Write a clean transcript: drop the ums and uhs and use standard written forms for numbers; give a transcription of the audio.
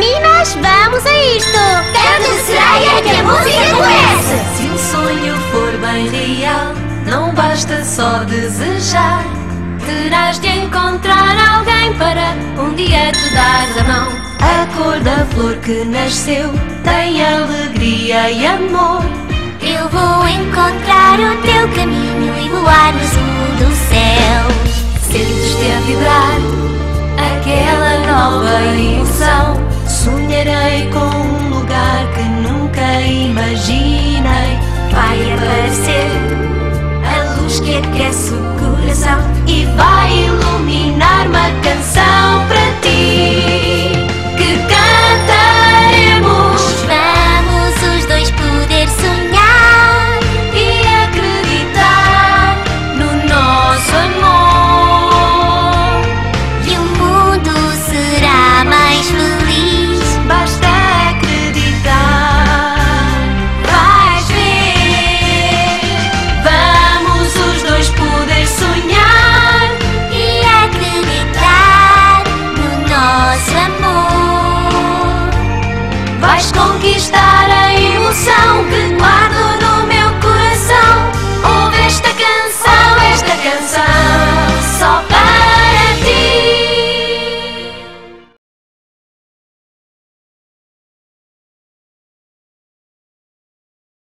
meninas, vamos a isto! Tanto estranha que a música começa! Se um sonho for bem real, não basta só desejar. Terás de encontrar alguém para um dia te dar a mão. A cor da flor que nasceu tem alegria e amor. Eu vou encontrar o teu caminho e voar no azul do céu. Sentes-te a vibrar aquela nova emoção. Sonharei com um lugar que nunca imaginei. Vai aparecer a luz que aquece o coração e vai iluminar uma canção para ti que cantaremos. Vamos os dois poder sonhar conquistar a emoção que guarda.